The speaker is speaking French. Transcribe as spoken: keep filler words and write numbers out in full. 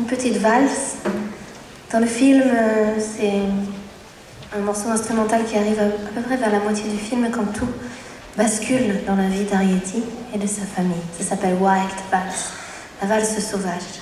une petite valse. Dans le film, c'est un morceau instrumental qui arrive à peu près vers la moitié du film quand tout bascule dans la vie d'Arietti et de sa famille. Ça s'appelle White Valse, la valse sauvage.